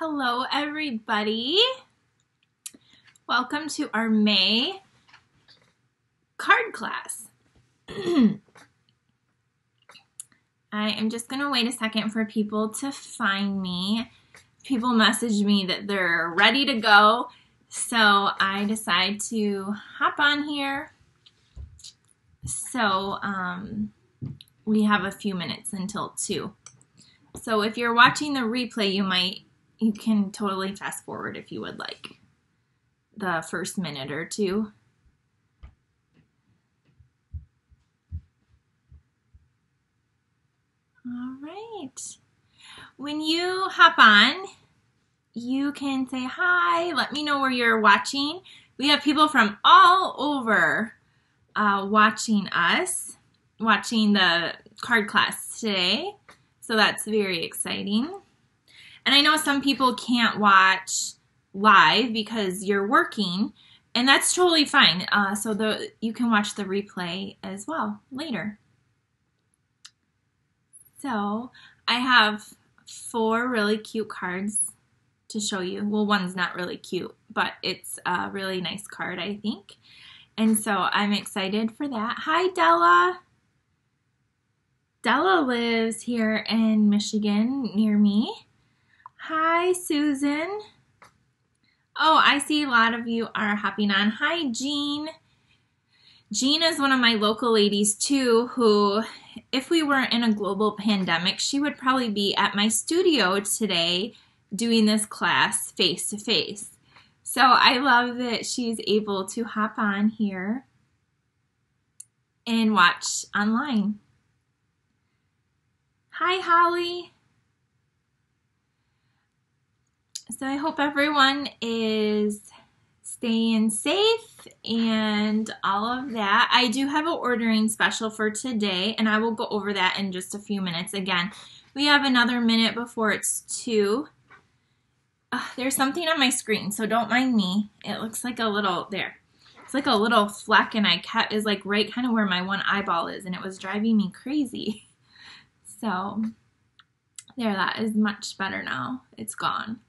Hello everybody. Welcome to our May card class. I am just gonna wait a second for people to find me. People message me that they're ready to go, so I decide to hop on here. So we have a few minutes until 2. So if you're watching the replay, you can totally fast forward if you would like the first minute or two. All right. When you hop on, you can say hi. Let me know where you're watching. We have people from all over watching us, watching the card class today. So that's very exciting. And I know some people can't watch live because you're working, and that's totally fine. So you can watch the replay as well later. So I have 4 really cute cards to show you. Well, one's not really cute, but it's a really nice card, I think. And so I'm excited for that. Hi, Della. Della lives here in Michigan near me. Hi, Susan. Oh, I see a lot of you are hopping on. Hi, Jean. Jean is one of my local ladies, too, who, if we weren't in a global pandemic, she would probably be at my studio today doing this class face-to-face. So I love that she's able to hop on here and watch online. Hi, Holly. So I hope everyone is staying safe and all of that. I do have an ordering special for today, and I will go over that in just a few minutes. Again, we have another minute before it's 2. There's something on my screen, so don't mind me. It looks like a little, there. It's like a little fleck, and it's like right kind of where my one eyeball is, and it was driving me crazy. So there, that is much better now. It's gone.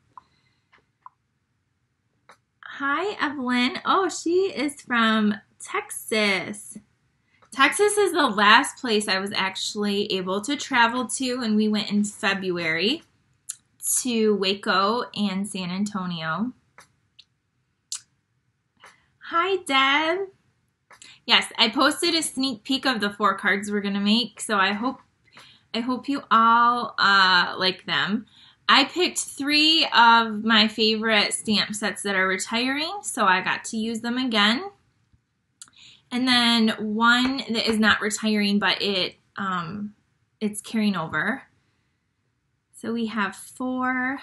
Hi, Evelyn. Oh, she is from Texas. Texas is the last place I was actually able to travel to, and we went in February to Waco and San Antonio. Hi, Deb. Yes, I posted a sneak peek of the 4 cards we're gonna make, so I hope you all like them. I picked 3 of my favorite stamp sets that are retiring, so I got to use them again. And then one that is not retiring, but it's carrying over. So we have four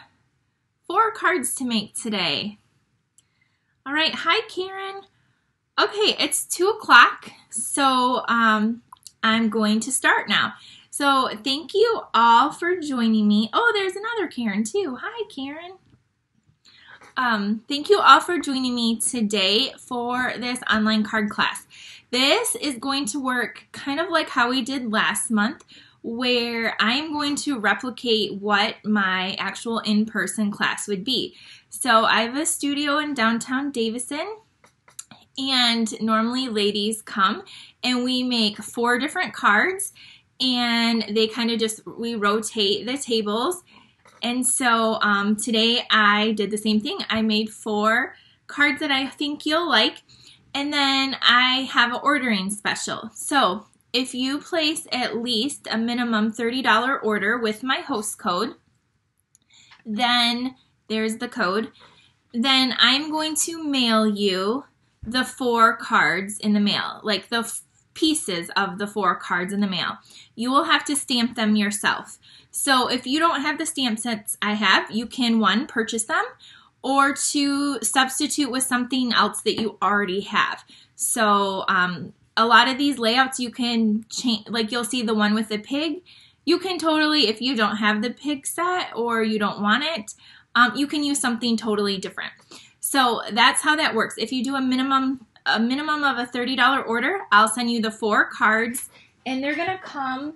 cards to make today. All right, hi Karen. Okay, it's 2 o'clock, so I'm going to start now. So thank you all for joining me. Oh, there's another Karen too. Hi, Karen. Thank you all for joining me today for this online card class. This is going to work kind of like how we did last month, where I'm going to replicate what my actual in-person class would be. So I have a studio in downtown Davison, and normally ladies come and we make 4 different cards. And they kind of just, we rotate the tables. And so today I did the same thing. I made 4 cards that I think you'll like. And then I have an ordering special. So if you place at least a minimum $30 order with my host code, then there's the code. Then I'm going to mail you the 4 cards in the mail, like the pieces of the 4 cards in the mail. You will have to stamp them yourself. So if you don't have the stamp sets I have, you can 1, purchase them, or 2, substitute with something else that you already have. So a lot of these layouts you can change, like you'll see the one with the pig. You can totally, if you don't have the pig set or you don't want it, you can use something totally different. So that's how that works. If you do a minimum of a $30 order, I'll send you the 4 cards, and they're gonna come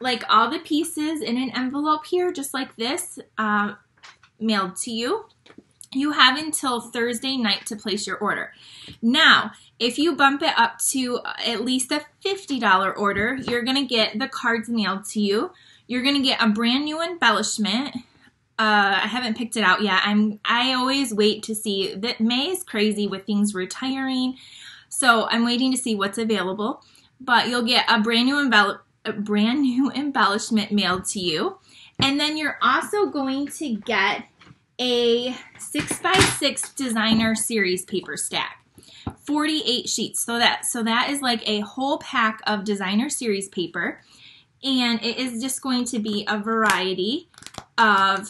like all the pieces in an envelope here, just like this, mailed to you. You have until Thursday night to place your order. Now, if you bump it up to at least a $50 order, you're going to get the cards mailed to you. You're going to get a brand new embellishment. I haven't picked it out yet. I always wait to see. That May is crazy with things retiring, so I'm waiting to see what's available. But you'll get a brand new embellishment mailed to you. And then you're also going to get a 6x6 designer series paper stack, 48 sheets. So that is like a whole pack of designer series paper, and it is just going to be a variety of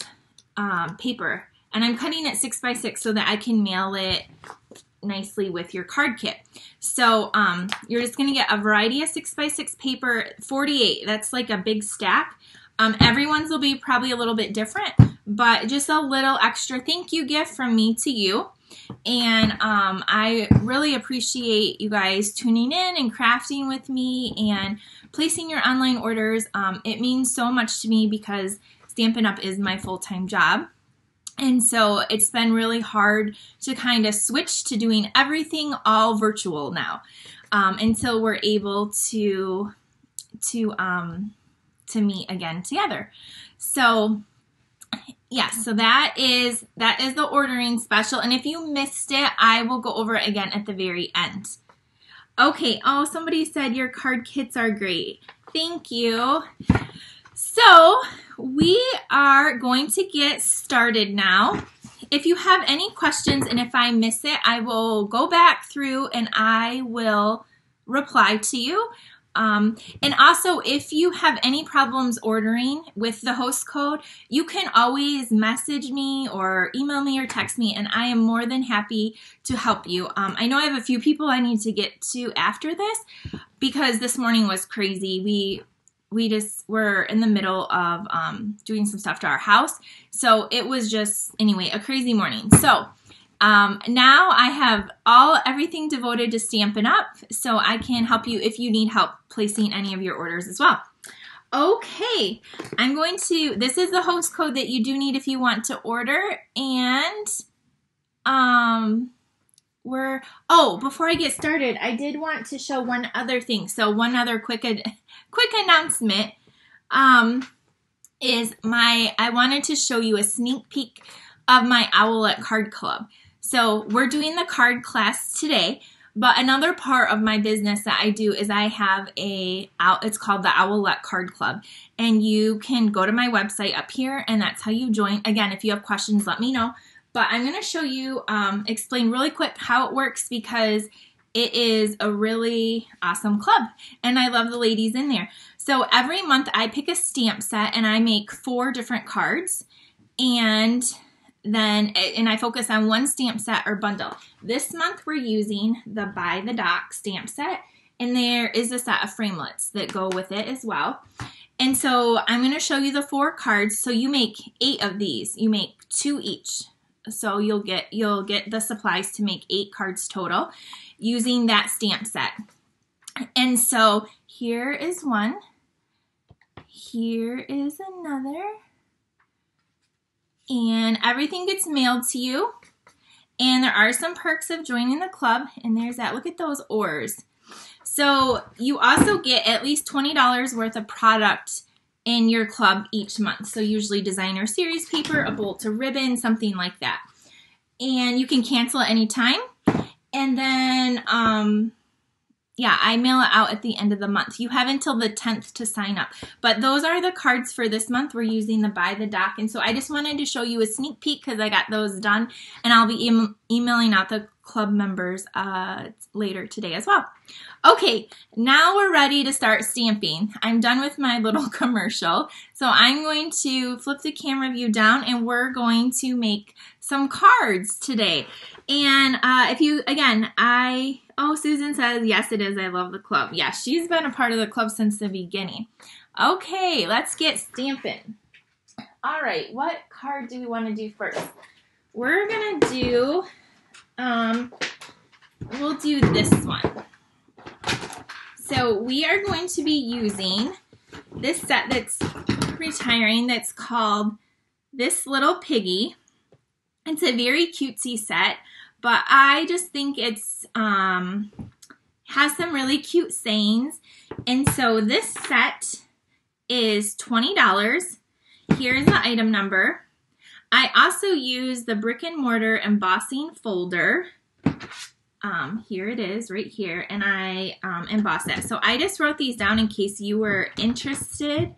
paper. And I'm cutting it 6x6 so that I can mail it nicely with your card kit. So you're just going to get a variety of 6x6 paper, 48. That's like a big stack. Everyone's will be probably a little bit different, but just a little extra thank you gift from me to you. And I really appreciate you guys tuning in and crafting with me and placing your online orders. It means so much to me because Stampin' Up! Is my full-time job. And so it's been really hard to kind of switch to doing everything all virtual now until we're able to meet again together. So yeah, so that is the ordering special. And if you missed it, I will go over it again at the very end. Okay, oh, somebody said your card kits are great. Thank you. So we are going to get started now. If you have any questions and if I miss it, I will go back through and I will reply to you. And also, if you have any problems ordering with the host code, you can always message me or email me or text me, and I am more than happy to help you. I know I have a few people I need to get to after this because this morning was crazy. We just were in the middle of doing some stuff to our house. So it was just, anyway, a crazy morning. So now I have everything devoted to Stampin' Up! So I can help you if you need help placing any of your orders as well. Okay, this is the host code that you do need if you want to order. And before I get started, I did want to show one other thing. So one other quick announcement is I wanted to show you a sneak peek of my Owlet Card Club. So we're doing the card class today, but another part of my business that I do is I have it's called the Owlet Card Club, and you can go to my website up here, and that's how you join. Again, if you have questions, let me know. But I'm going to show you, explain really quick how it works because it is a really awesome club and I love the ladies in there. So every month I pick a stamp set and I make 4 different cards, and I focus on one stamp set or bundle. This month we're using the Buy the Doc stamp set, and there is a set of framelits that go with it as well. And so I'm going to show you the 4 cards. So you make 8 of these. You make 2 each. So you'll get the supplies to make 8 cards total using that stamp set. And so here is one. Here is another. And everything gets mailed to you. And there are some perks of joining the club. And there's that. Look at those oars. So you also get at least $20 worth of product in your club each month. So usually designer series paper, a bolt, a ribbon, something like that. And you can cancel at any time. And then, yeah, I mail it out at the end of the month. You have until the 10th to sign up. But those are the cards for this month. We're using the Buy the Doc. And so I just wanted to show you a sneak peek because I got those done. And I'll be emailing out the club members later today as well. Okay, now we're ready to start stamping. I'm done with my little commercial. So I'm going to flip the camera view down and we're going to make some cards today. And oh, Susan says, yes, it is. I love the club. Yeah, she's been a part of the club since the beginning. Okay, let's get stamping. All right, what card do we want to do first? We're going to do, we'll do this one. So we are going to be using this set that's retiring that's called This Little Piggy. It's a very cutesy set, but I just think it's has some really cute sayings. And so this set is $20. Here's the item number. I also use the brick and mortar embossing folder. Here it is right here, and I embossed it. So I just wrote these down in case you were interested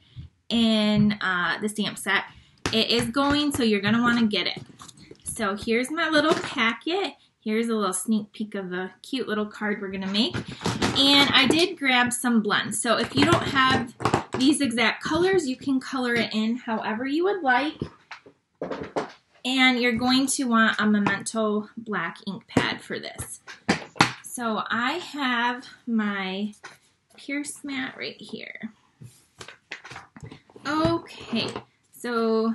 in the stamp set. It is going, so you're going to want to get it. So here's my little packet. Here's a little sneak peek of the cute little card we're going to make. And I did grab some blends. So if you don't have these exact colors, you can color it in however you would like. And you're going to want a Memento black ink pad for this. So I have my pierce mat right here. Okay, so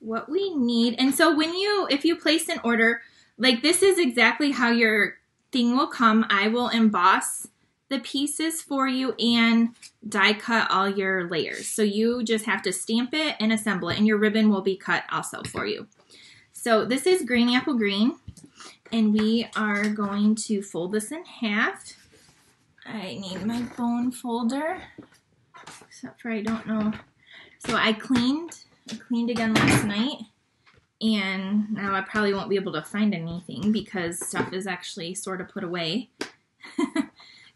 what we need, and so when you, if you place an order, like this is exactly how your thing will come. I will emboss the pieces for you and die cut all your layers. So you just have to stamp it and assemble it, and your ribbon will be cut also for you. So this is green apple green, and we are going to fold this in half. I need my bone folder, except for I don't know. So I cleaned again last night, and now I probably won't be able to find anything because stuff is actually sort of put away.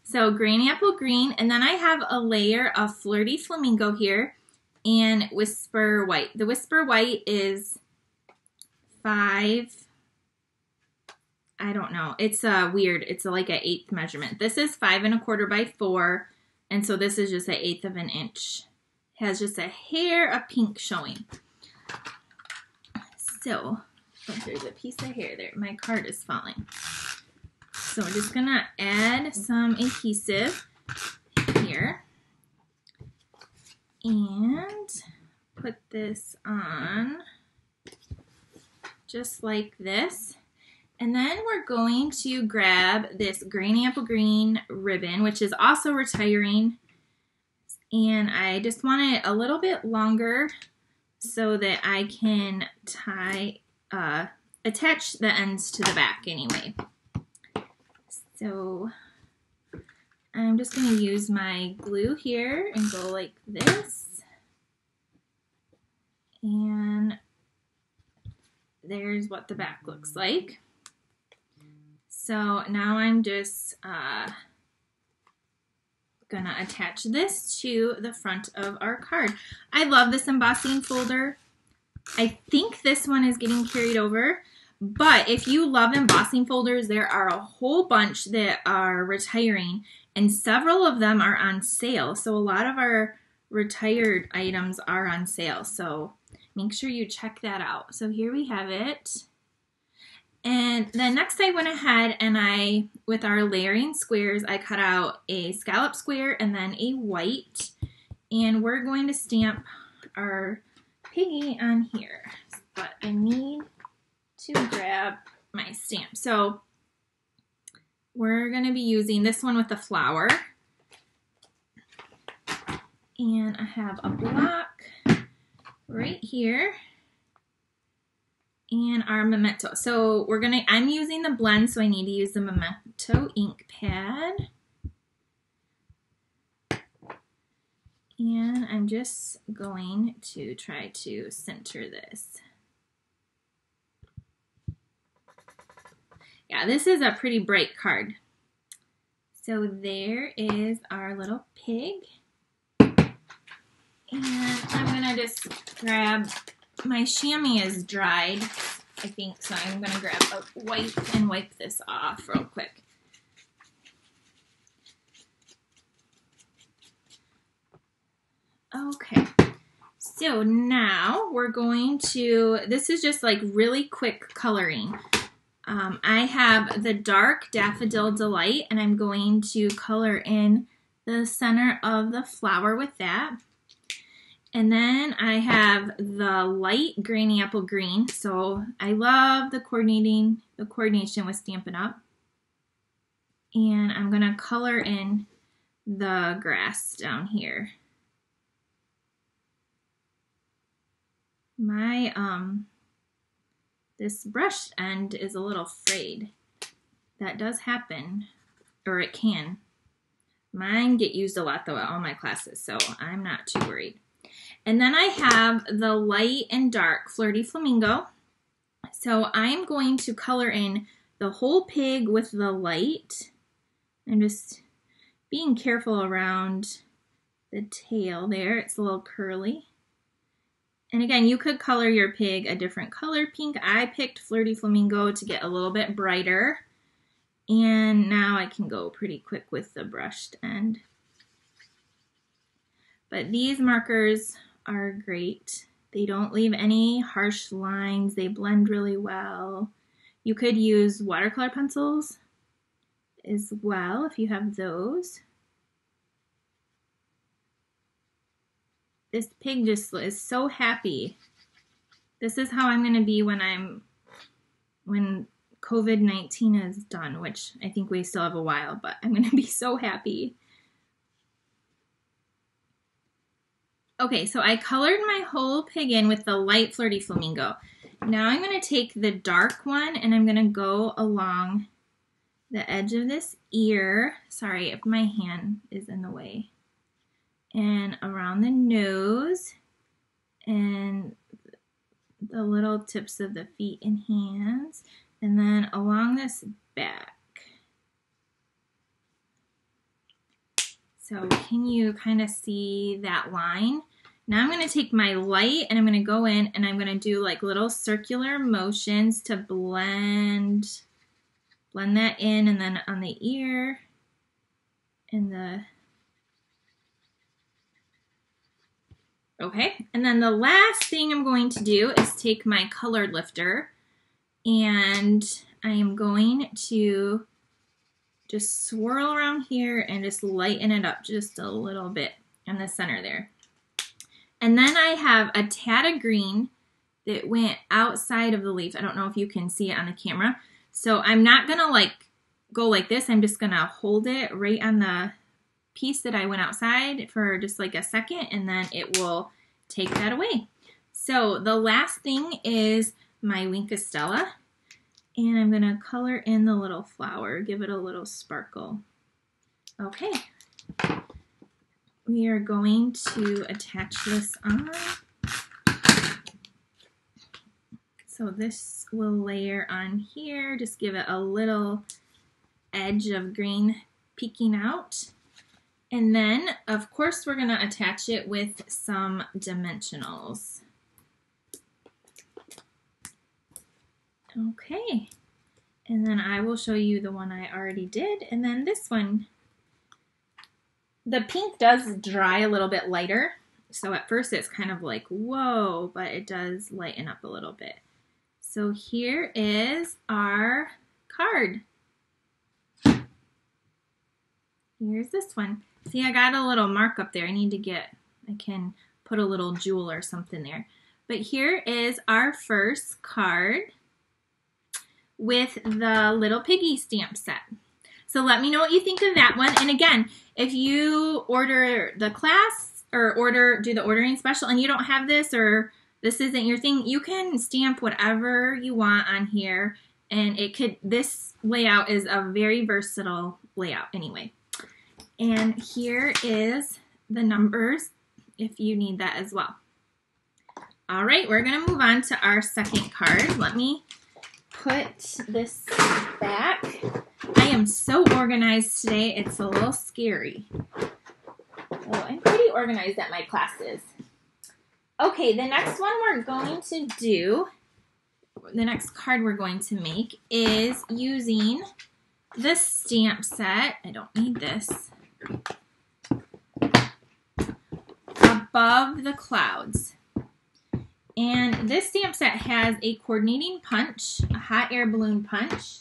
So green apple green, and then I have a layer of Flirty Flamingo here and Whisper White. The Whisper White is 5, I don't know, it's weird, it's like an 1/8 measurement. This is 5 1/4 by 4, and so this is just an 1/8 of an inch. It has just a hair of pink showing. So, oh, there's a piece of hair there, my card is falling. So we're just going to add some adhesive here and put this on just like this. And then we're going to grab this green apple green ribbon, which is also retiring. And I just want it a little bit longer so that I can tie, attach the ends to the back anyway. So I'm just going to use my glue here and go like this, and there's what the back looks like. So now I'm just going to attach this to the front of our card. I love this embossing folder. I think this one is getting carried over. But if you love embossing folders, there are a whole bunch that are retiring, and several of them are on sale. So a lot of our retired items are on sale. So make sure you check that out. So here we have it. And then next I went ahead and I, with our layering squares, I cut out a scallop square and then a white. And we're going to stamp our piggy on here. But I need to grab my stamp. So we're going to be using this one with the flower. And I have a block right here and our Memento. So we're going to, I'm using the blend, so I need to use the Memento ink pad. And I'm just going to try to center this. Yeah, this is a pretty bright card. So there is our little pig. And I'm going to just grab, my chamois is dried, I think, so I'm going to grab a wipe and wipe this off real quick. Okay, so now we're going to, this is just like really quick coloring. I have the dark Daffodil Delight, and I'm going to color in the center of the flower with that. And then I have the light Granny Apple Green. So I love the coordination with Stampin' Up. And I'm going to color in the grass down here. My This brush end is a little frayed. That does happen, or it can. Mine get used a lot though at all my classes, so I'm not too worried. And then I have the light and dark Flirty Flamingo. So I'm going to color in the whole pig with the light. I'm just being careful around the tail there. It's a little curly. And again, you could color your pig a different color pink. I picked Flirty Flamingo to get a little bit brighter. And now I can go pretty quick with the brushed end. But these markers are great. They don't leave any harsh lines. They blend really well. You could use watercolor pencils as well if you have those. This pig just is so happy. This is how I'm going to be when COVID-19 is done, which I think we still have a while, but I'm going to be so happy. Okay, so I colored my whole pig in with the light Flirty Flamingo. Now I'm going to take the dark one and I'm going to go along the edge of this ear. Sorry if my hand is in the way. And around the nose and the little tips of the feet and hands. And then along this back. So can you kind of see that line? Now I'm going to take my light and I'm going to go in and I'm going to do like little circular motions to blend that in, and then on the ear and the, okay. And then the last thing I'm going to do is take my colored lifter and I am going to just swirl around here and just lighten it up just a little bit in the center there. And then I have a tad of green that went outside of the leaf. I don't know if you can see it on the camera. So I'm not gonna like go like this. I'm just gonna hold it right on the piece that I went outside for just like a second, and then it will take that away. So the last thing is my Winkostella. And I'm gonna color in the little flower, give it a little sparkle. Okay, we are going to attach this on. So this will layer on here, just give it a little edge of green peeking out. And then, of course, we're gonna attach it with some dimensionals. Okay, and then I will show you the one I already did, and then this one. The pink does dry a little bit lighter, so at first it's kind of like, whoa, but it does lighten up a little bit. So here is our card. Here's this one. See, I got a little mark up there. I can put a little jewel or something there. But here is our first card with the Little Piggy stamp set. So let me know what you think of that one. And again, if you order the class or do the ordering special and you don't have this or this isn't your thing, you can stamp whatever you want on here, and this layout is a very versatile layout anyway. And here is the numbers if you need that as well. All right, we're gonna move on to our second card. Let me put this back. I am so organized today, it's a little scary. Oh, I'm pretty organized at my classes. Okay, the next one we're going to do, the next card we're going to make is using the stamp set. I don't need this. Above the Clouds. And this stamp set has a coordinating punch, a hot air balloon punch,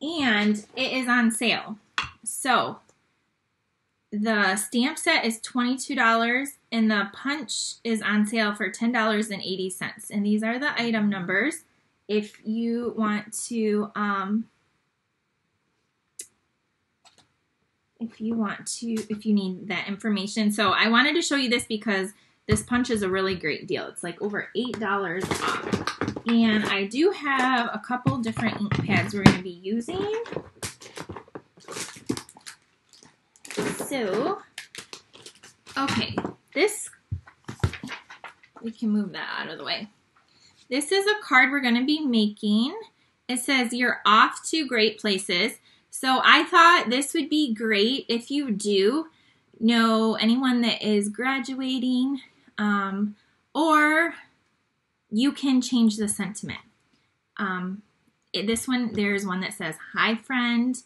and it is on sale. So the stamp set is $22 and the punch is on sale for $10.80. And these are the item numbers if you want to if you need that information. So I wanted to show you this because this punch is a really great deal. It's like over $8 off. And I do have a couple different ink pads we're going to be using. So, okay, this, we can move that out of the way. This is a card we're going to be making. It says, you're off to great places. So I thought this would be great if you do know anyone that is graduating, or you can change the sentiment. This one, there's one that says, hi friend,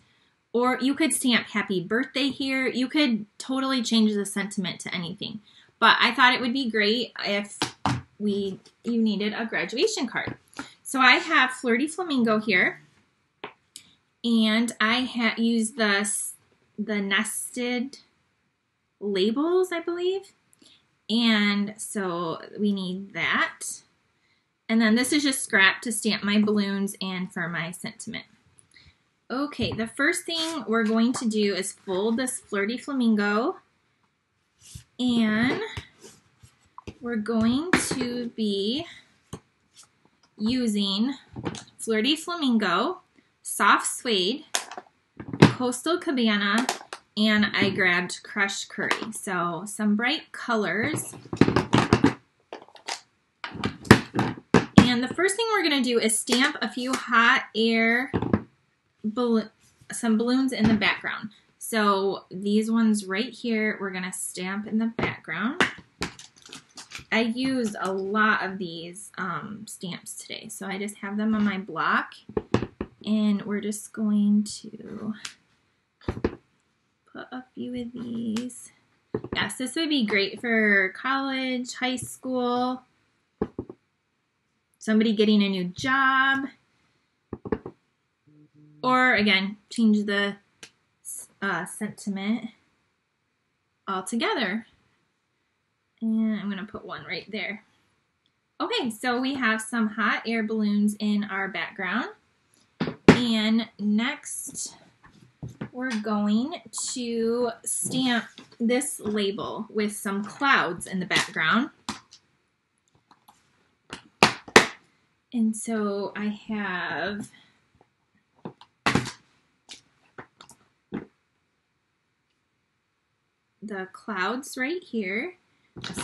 or you could stamp happy birthday here. You could totally change the sentiment to anything. But I thought it would be great if you needed a graduation card. So I have Flirty Flamingo here, and I used the nested labels, I believe. And so we need that. And then this is just scrap to stamp my balloons and for my sentiment. Okay, the first thing we're going to do is fold this Flirty Flamingo, and we're going to be using Flirty Flamingo, Soft Suede, Coastal Cabana, and I grabbed Crushed Curry. So some bright colors. And the first thing we're going to do is stamp a few hot air balloons in the background. So these ones right here, we're going to stamp in the background. I used a lot of these stamps today, so I just have them on my block, and we're just going to put a few of these. Yes, this would be great for college, high school, somebody getting a new job, or again, change the sentiment altogether. And I'm going to put one right there. Okay, so we have some hot air balloons in our background. And next, we're going to stamp this label with some clouds in the background. And so I have the clouds right here.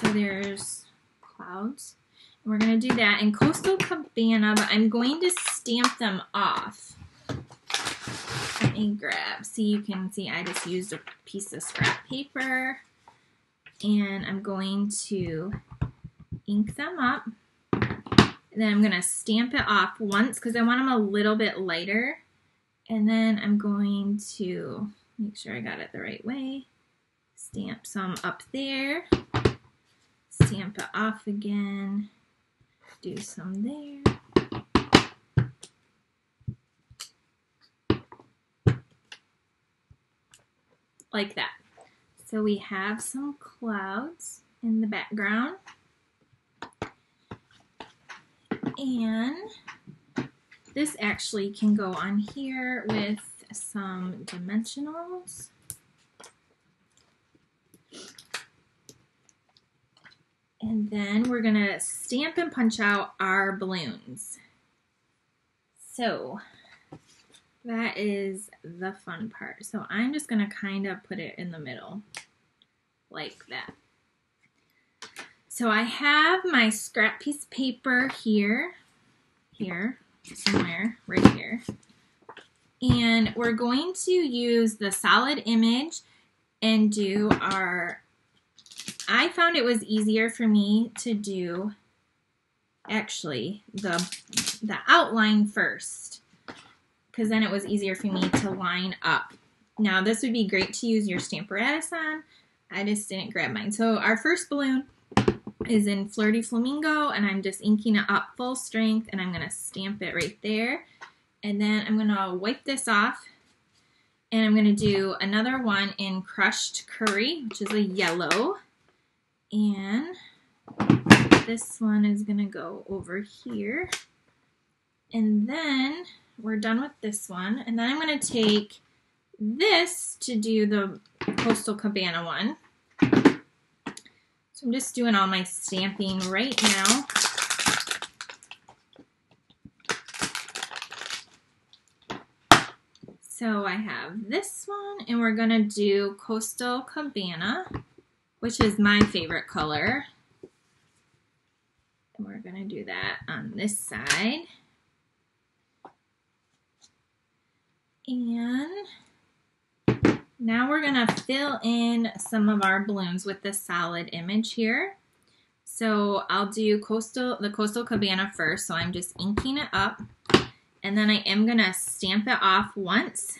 So there's clouds, and we're going to do that in Coastal Cabana, but I'm going to stamp them off. Let me grab, see, you can see I just used a piece of scrap paper, and I'm going to ink them up, and then I'm going to stamp it off once because I want them a little bit lighter, and then I'm going to make sure I got it the right way. Stamp some up there, stamp it off again, do some there. Like that. So we have some clouds in the background. And this actually can go on here with some dimensionals. And then we're going to stamp and punch out our balloons. So that is the fun part. So I'm just going to kind of put it in the middle like that. So I have my scrap piece of paper here, somewhere, right here. And we're going to use the solid image and do our... I found it was easier for me to do, actually, the outline first, because then it was easier for me to line up. Now, this would be great to use your Stamparatus on. I just didn't grab mine. So our first balloon is in Flirty Flamingo, and I'm just inking it up full strength, and I'm going to stamp it right there. And then I'm going to wipe this off, and I'm going to do another one in Crushed Curry, which is a yellow. And this one is going to go over here. And then we're done with this one. And then I'm going to take this to do the Coastal Cabana one. So I'm just doing all my stamping right now. So I have this one, and we're going to do Coastal Cabana, which is my favorite color. And we're going to do that on this side. And now we're going to fill in some of our blooms with this solid image here. So I'll do the Coastal Cabana first, so I'm just inking it up. And then I am going to stamp it off once,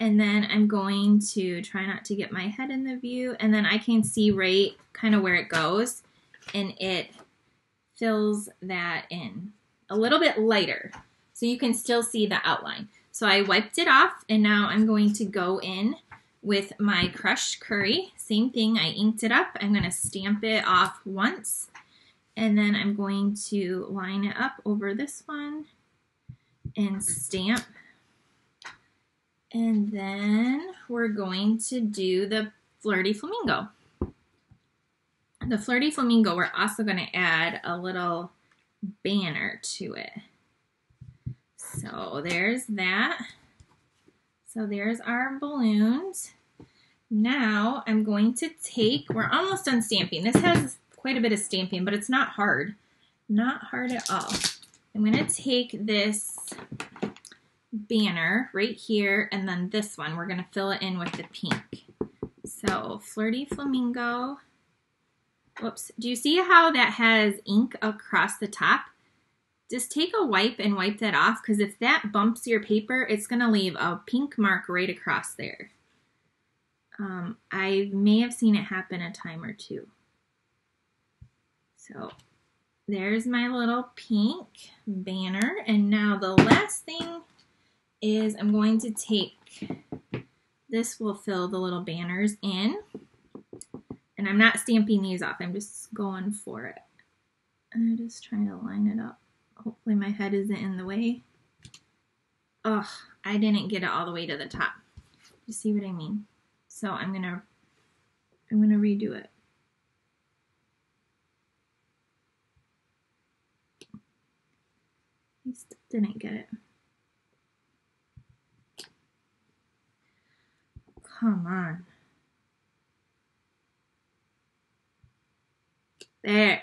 and then I'm going to try not to get my head in the view, and then I can see right kind of where it goes, and it fills that in a little bit lighter, so you can still see the outline. So I wiped it off, and now I'm going to go in with my crushed curry. Same thing, I inked it up, I'm going to stamp it off once, and then I'm going to line it up over this one and stamp. And then we're going to do the Flirty Flamingo. The Flirty Flamingo, we're also going to add a little banner to it. So there's that. So there's our balloons. Now I'm going to take, we're almost done stamping. This has quite a bit of stamping, but it's not hard. Not hard at all. I'm going to take this banner right here, and then this one. We're going to fill it in with the pink. So, Flirty Flamingo. Whoops. Do you see how that has ink across the top? Just take a wipe and wipe that off, because if that bumps your paper, it's going to leave a pink mark right across there. I may have seen it happen a time or two. So there's my little pink banner, and now the last thing is I'm going to take, this will fill the little banners in, and I'm not stamping these off, I'm just going for it. I'm just trying to line it up. Hopefully my head isn't in the way. Ugh, I didn't get it all the way to the top. You see what I mean? So I'm gonna redo it. I still didn't get it. Come on. There.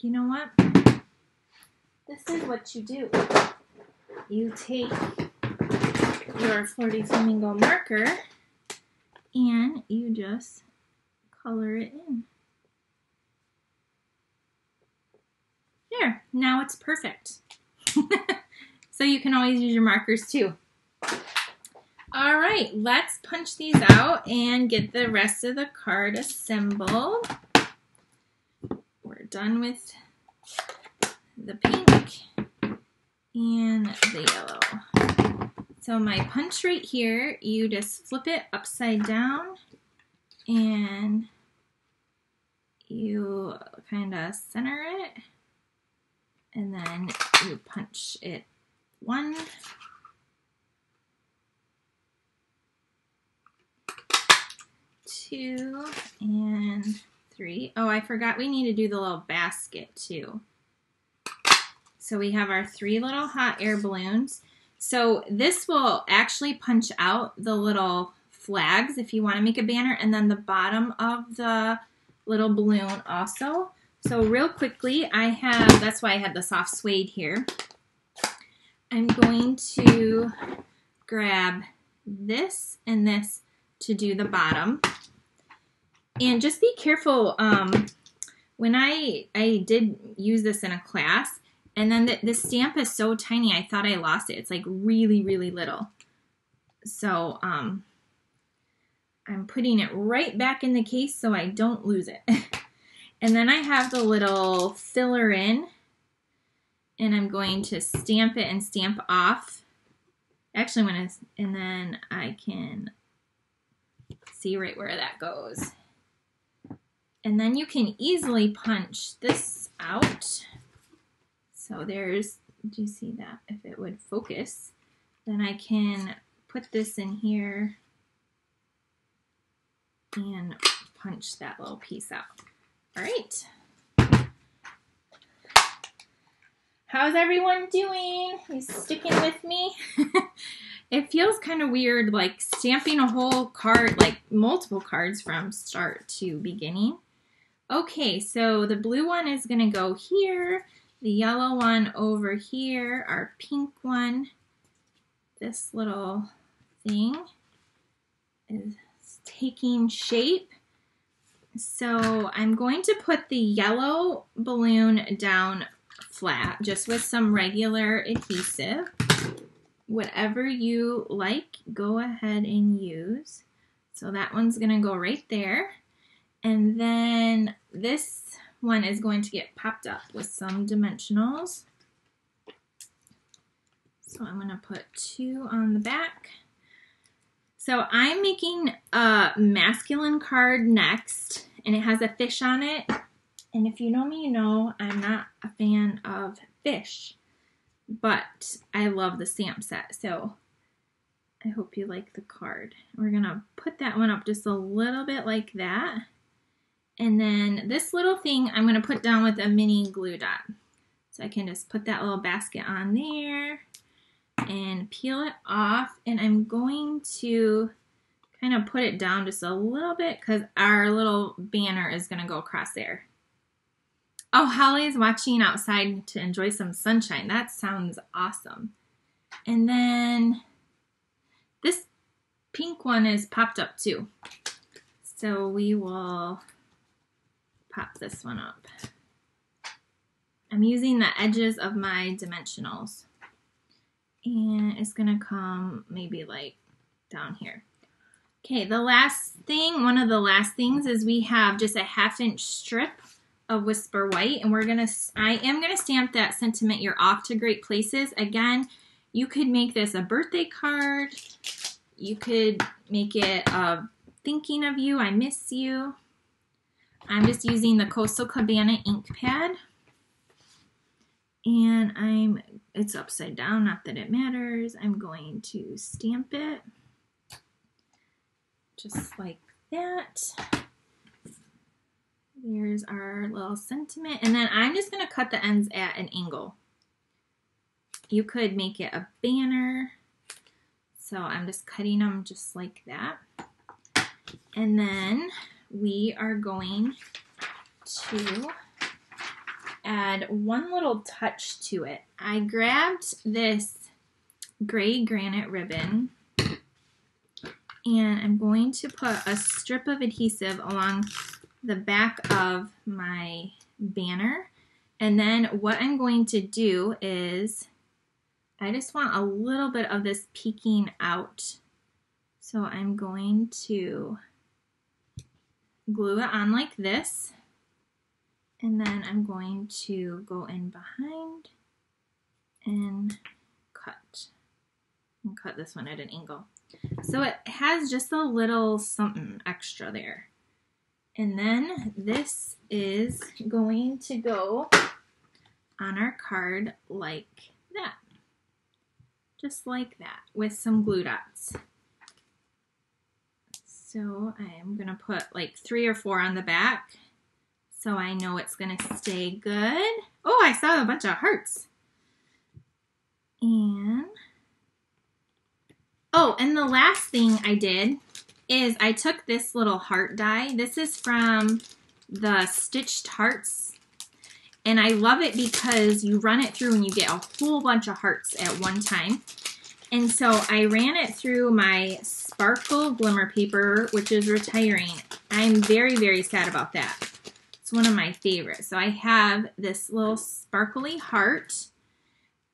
You know what? This is what you do. You take your Flirty Flamingo marker and you just color it in. There, now it's perfect. So you can always use your markers too. All right, let's punch these out and get the rest of the card assembled. We're done with the pink and the yellow. So my punch right here, you just flip it upside down and you kind of center it. And then you punch it one, two, and three. Oh, I forgot we need to do the little basket too. So we have our three little hot air balloons. So this will actually punch out the little flags if you want to make a banner, and then the bottom of the little balloon also. So real quickly, I have, that's why I had the soft suede here. I'm going to grab this and this to do the bottom. And just be careful, when I did use this in a class, and then the stamp is so tiny, I thought I lost it. It's like really, really little. So I'm putting it right back in the case so I don't lose it. And then I have the little filler in, and I'm going to stamp it and stamp off. Actually, I'm going to, and then I can see right where that goes. And then you can easily punch this out. So there's, do you see that? If it would focus, then I can put this in here and punch that little piece out. All right. How's everyone doing? You sticking with me? It feels kind of weird, like stamping a whole card, like multiple cards from start to beginning. Okay, so the blue one is going to go here, the yellow one over here, our pink one, this little thing is taking shape. So I'm going to put the yellow balloon down flat, just with some regular adhesive. Whatever you like, go ahead and use. So that one's going to go right there. And then this one is going to get popped up with some dimensionals. So I'm going to put two on the back. So I'm making a masculine card next, and it has a fish on it. And if you know me, you know I'm not a fan of fish, but I love the stamp set. So I hope you like the card. We're going to put that one up just a little bit like that. And then this little thing I'm going to put down with a mini glue dot. So I can just put that little basket on there and peel it off. And I'm going to kind of put it down just a little bit because our little banner is going to go across there. Oh, Holly's watching outside to enjoy some sunshine. That sounds awesome. And then this pink one is popped up too. So we will pop this one up. I'm using the edges of my dimensionals. And it's going to come maybe like down here. Okay, the last thing, one of the last things is we have just a 1/2 inch strip of Whisper White. And we're going to, I am going to stamp that sentiment, "You're off to great places." Again, you could make this a birthday card. You could make it thinking of you, I miss you. I'm just using the Coastal Cabana ink pad. And it's upside down, not that it matters. I'm going to stamp it just like that. Here's our little sentiment. And then I'm just going to cut the ends at an angle. You could make it a banner. So I'm just cutting them just like that. And then we are going to add one little touch to it. I grabbed this gray granite ribbon and I'm going to put a strip of adhesive along the back of my banner. And then what I'm going to do is I just want a little bit of this peeking out. So I'm going to glue it on like this. And then I'm going to go in behind and cut. And cut this one at an angle. So it has just a little something extra there. And then this is going to go on our card like that. Just like that with some glue dots. So I'm going to put like 3 or 4 on the back. So I know it's going to stay good. Oh, I saw a bunch of hearts. And, oh, and the last thing I did is I took this little heart die. This is from the Stitched Hearts. And I love it because you run it through and you get a whole bunch of hearts at one time. And so I ran it through my sparkle glimmer paper, which is retiring. I'm very, very sad about that. It's one of my favorites. So I have this little sparkly heart,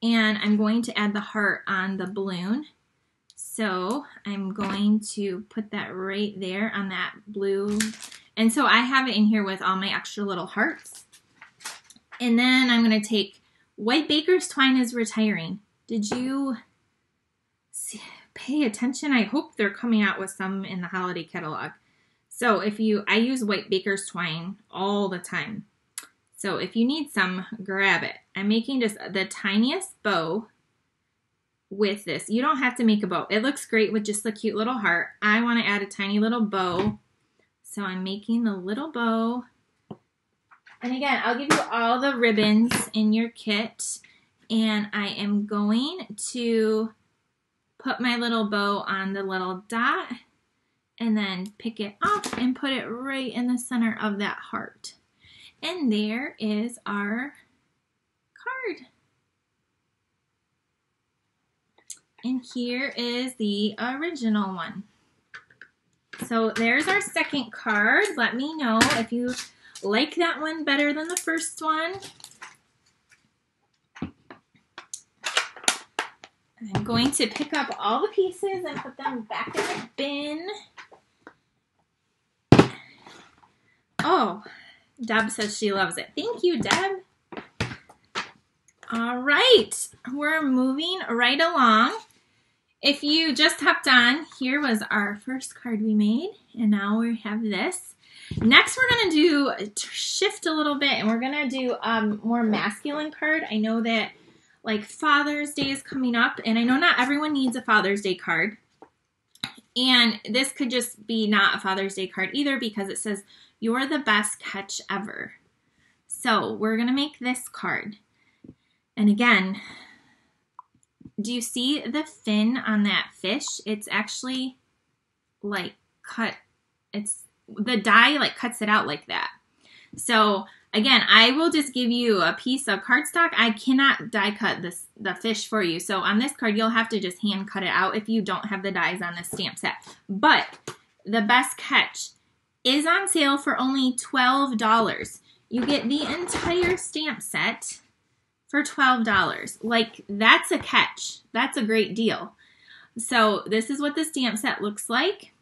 and I'm going to add the heart on the balloon. So I'm going to put that right there on that blue. And so I have it in here with all my extra little hearts. And then I'm going to take White Baker's Twine is retiring. Did you pay attention? I hope they're coming out with some in the holiday catalog. So I use White Baker's Twine all the time. So if you need some, grab it. I'm making just the tiniest bow with this. You don't have to make a bow. It looks great with just the cute little heart. I want to add a tiny little bow. So I'm making the little bow. And again, I'll give you all the ribbons in your kit. and I am going to put my little bow on the little dot and then pick it up and put it right in the center of that heart. And there is our card. And here is the original one. So there's our second card. Let me know if you like that one better than the first one. I'm going to pick up all the pieces and put them back in the bin. Oh, Deb says she loves it. Thank you, Deb. All right, we're moving right along. If you just hopped on, here was our first card we made, and now we have this. Next, we're going to do shift a little bit, and we're going to do more masculine card. I know that like Father's Day is coming up, and I know not everyone needs a Father's Day card. And this could just be not a Father's Day card either because it says, "You're the best catch ever." So we're going to make this card. And again, do you see the fin on that fish? It's actually like cut. It's the dye like cuts it out like that. So again, I will just give you a piece of cardstock. I cannot die cut this, the fish for you. So on this card, you'll have to just hand cut it out if you don't have the dies on the stamp set. But the Best Catch is on sale for only $12. You get the entire stamp set for $12. Like, that's a catch. That's a great deal. So this is what the stamp set looks like.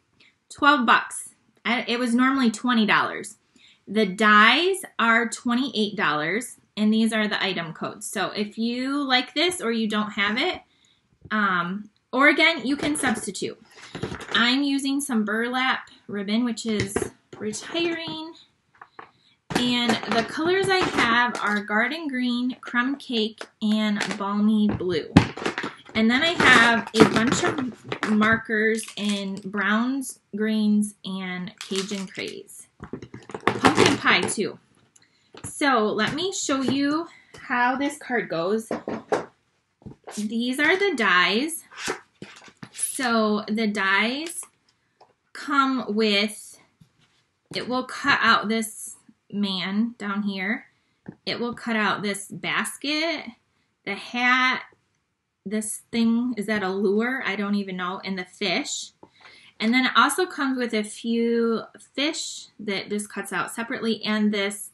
12 bucks. It was normally $20. The dies are $28, and these are the item codes. So if you like this or you don't have it, or again, you can substitute. I'm using some burlap ribbon, which is retiring. And the colors I have are Garden Green, Crumb Cake, and Balmy Blue. And then I have a bunch of markers in browns, greens, and Cajun Craze. Pumpkin pie too. So let me show you how this card goes. These are the dies. So the dies come with, it will cut out this man down here. It will cut out this basket, the hat, this thing, is that a lure? I don't even know, and the fish. And then it also comes with a few fish that just cuts out separately and this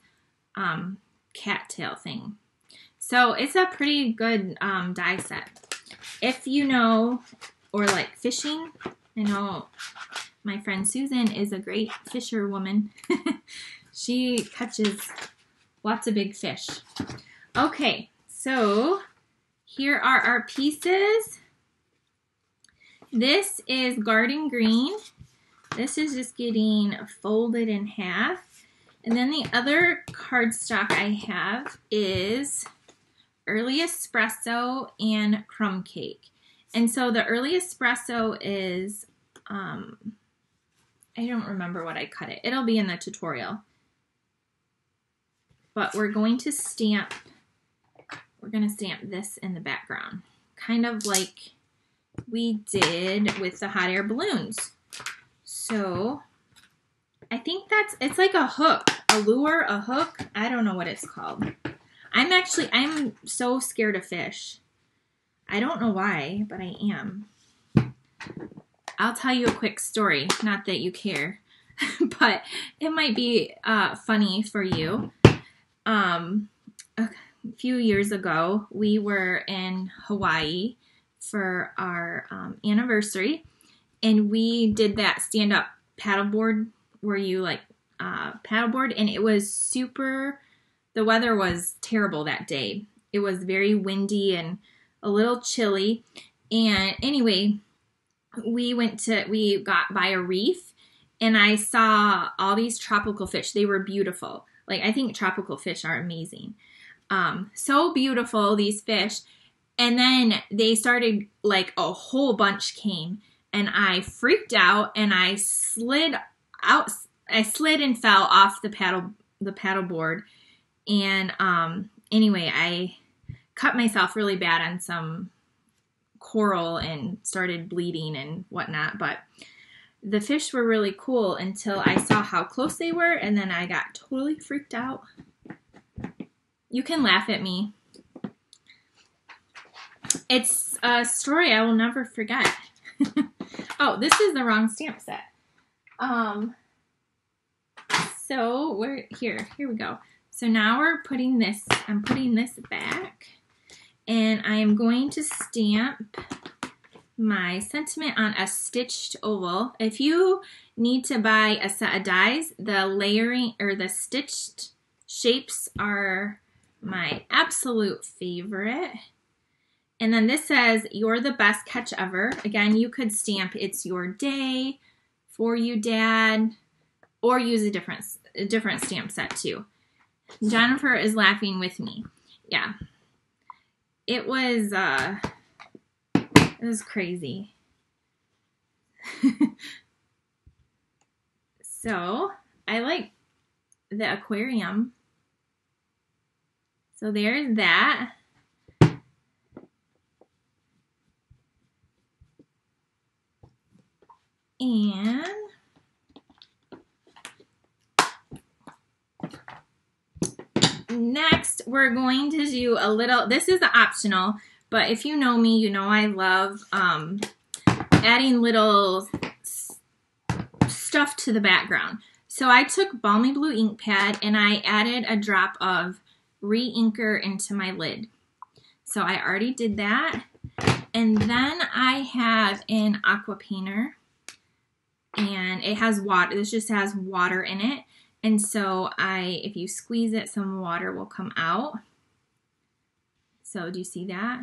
cattail thing. So it's a pretty good die set. If you know or like fishing, I know my friend Susan is a great fisher woman. She catches lots of big fish. Okay, so here are our pieces. This is Garden Green. This is just getting folded in half. And then the other cardstock I have is Early Espresso and Crumb Cake. And so the Early Espresso is, I don't remember what I cut it. It'll be in the tutorial. But we're gonna stamp this in the background. Kind of like we did with the hot air balloons. So I think that's, it's like a hook, a lure, a hook. I don't know what it's called. I'm so scared of fish. I don't know why, but I am. I'll tell you a quick story, not that you care, but it might be funny for you. A few years ago, we were in Hawaii for our anniversary, and we did that stand-up paddleboard where you like paddleboard, and it was super, the weather was terrible that day. It was very windy and a little chilly, and anyway, we got by a reef, and I saw all these tropical fish. They were beautiful. Like, I think tropical fish are amazing. So beautiful, these fish. And then they started, like, a whole bunch came, and I freaked out, and I slid out. I slid and fell off the paddleboard, and anyway, I cut myself really bad on some coral and started bleeding and whatnot. But the fish were really cool until I saw how close they were, and then I got totally freaked out. You can laugh at me. It's a story I will never forget. Oh, this is the wrong stamp set. So we're here. Here we go. So now we're putting this, I'm putting this back, and I am going to stamp my sentiment on a stitched oval. If you need to buy a set of dies, the layering or the stitched shapes are my absolute favorite. And then this says, "You're the best catch ever." Again, you could stamp "It's your day," "For you, Dad," or use a different stamp set too. Jennifer is laughing with me. Yeah, it was crazy. So I like the aquarium. So there's that. And next, we're going to do a little, this is optional, but if you know me, you know I love adding little stuff to the background. So I took Balmy Blue ink pad and I added a drop of re-inker into my lid. So I already did that. And then I have an aqua painter. And it has water, this just has water in it. And so if you squeeze it, some water will come out. So do you see that?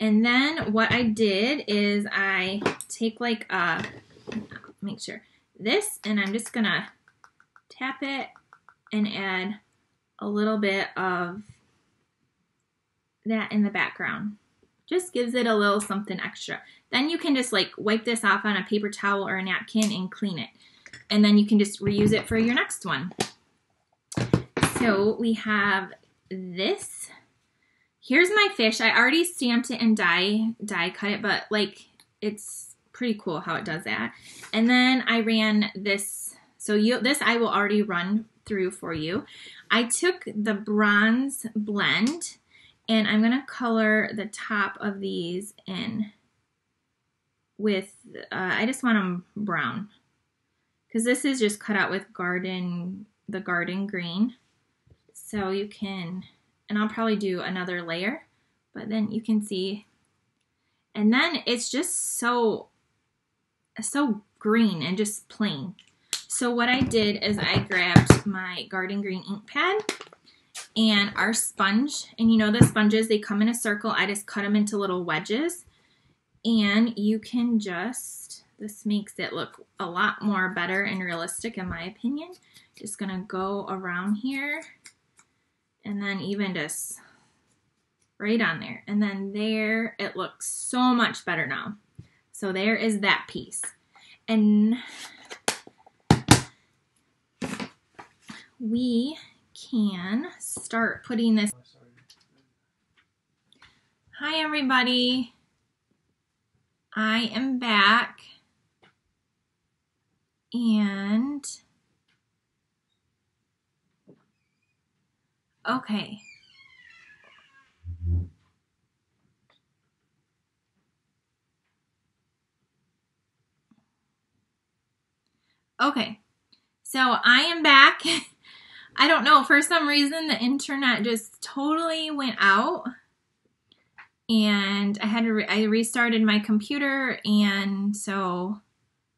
And then what I did is I take like a, make sure, this, and I'm just gonna tap it and add a little bit of that in the background. Just gives it a little something extra. Then you can just like wipe this off on a paper towel or a napkin and clean it. And then you can just reuse it for your next one. So we have this. Here's my fish. I already stamped it and die cut it, but like it's pretty cool how it does that. And then I ran this. So this I will already run through for you. I took the bronze blend and I'm gonna color the top of these in with, I just want them brown. Because this is just cut out with the garden green. So you can, and I'll probably do another layer, but then you can see. And then it's just so green and just plain. So what I did is I grabbed my garden green ink pad and our sponge. And you know the sponges, they come in a circle. I just cut them into little wedges. And you can just, this makes it look a lot more better and realistic in my opinion. Just gonna go around here and then even just right on there. And then there, it looks so much better now. So there is that piece. And we can start putting this. Hi everybody. I am back, and okay, so I am back. I don't know, for some reason the internet just totally went out. And I had to I restarted my computer, and so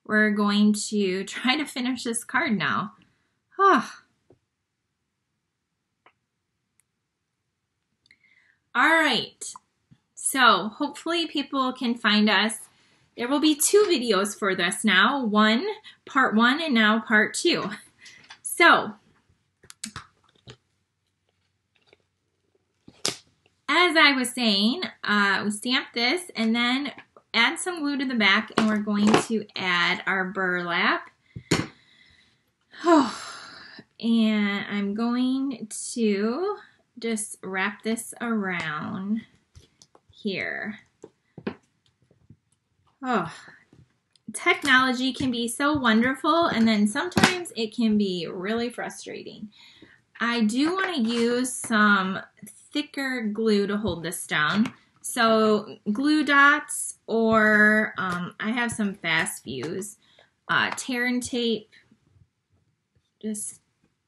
we're going to try to finish this card now. Oh. All right. So hopefully people can find us. There will be two videos for this now. One, part one, and now part two. So as I was saying, we stamp this and then add some glue to the back, and we're going to add our burlap. Oh, and I'm going to just wrap this around here. Oh, technology can be so wonderful, and then sometimes it can be really frustrating. I do want to use some thicker glue to hold this down. So glue dots, or I have some Fast Fuse tear and tape. Just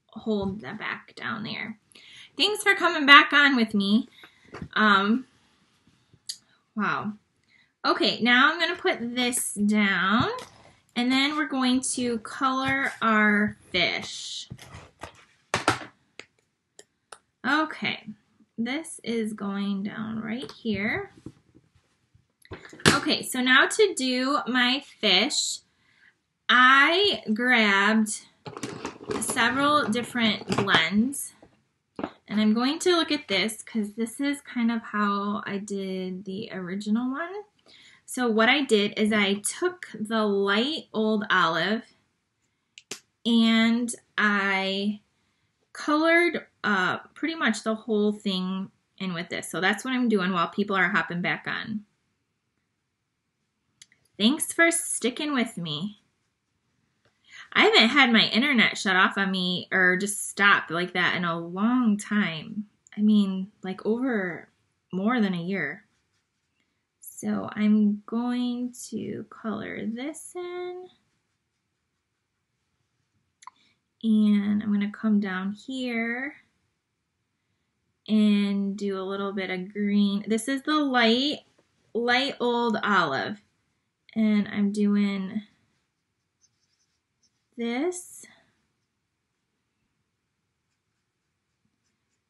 hold the back down there. Thanks for coming back on with me. Wow. Okay, now I'm going to put this down, and then we're going to color our fish. Okay, this is going down right here. Okay, so now to do my fish, I grabbed several different blends, and I'm going to look at this because this is kind of how I did the original one. So what I did is I took the light old olive and I colored pretty much the whole thing in with this. So that's what I'm doing while people are hopping back on. Thanks for sticking with me. I haven't had my internet shut off on me or just stop like that in a long time. I mean, like over more than a year. So I'm going to color this in, and I'm going to come down here and do a little bit of green. This is the light old olive, and I'm doing this.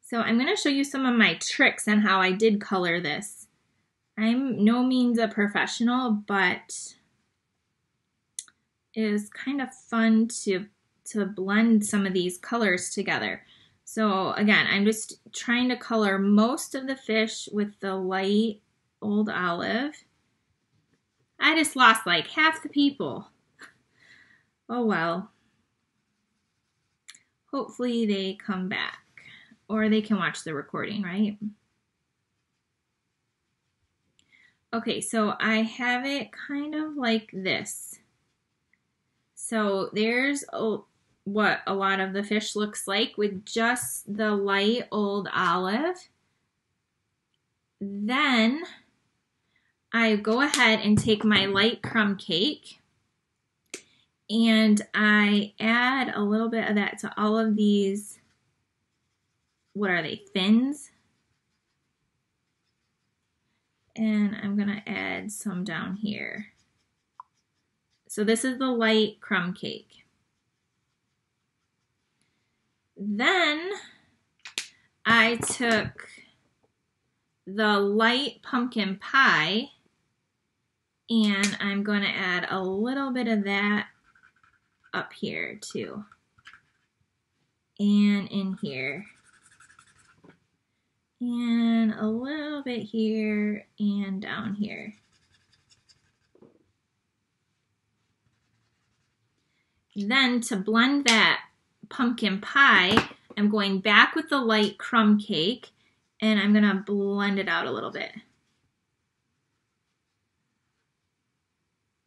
So I'm going to show you some of my tricks on how I did color this. I'm no means a professional, but it was kind of fun to blend some of these colors together. So again, I'm just trying to color most of the fish with the light old olive. I just lost like half the people. Oh well. Hopefully they come back, or they can watch the recording, right? Okay, so I have it kind of like this. So there's what a lot of the fish looks like with just the light old olive. Then I go ahead and take my light crumb cake and I add a little bit of that to all of these, what are they, fins? And I'm gonna add some down here. So this is the light crumb cake. Then I took the light pumpkin pie and I'm gonna add a little bit of that up here too. And in here. And a little bit here and down here. Then to blend that pumpkin pie, I'm going back with the light crumb cake and I'm gonna blend it out a little bit.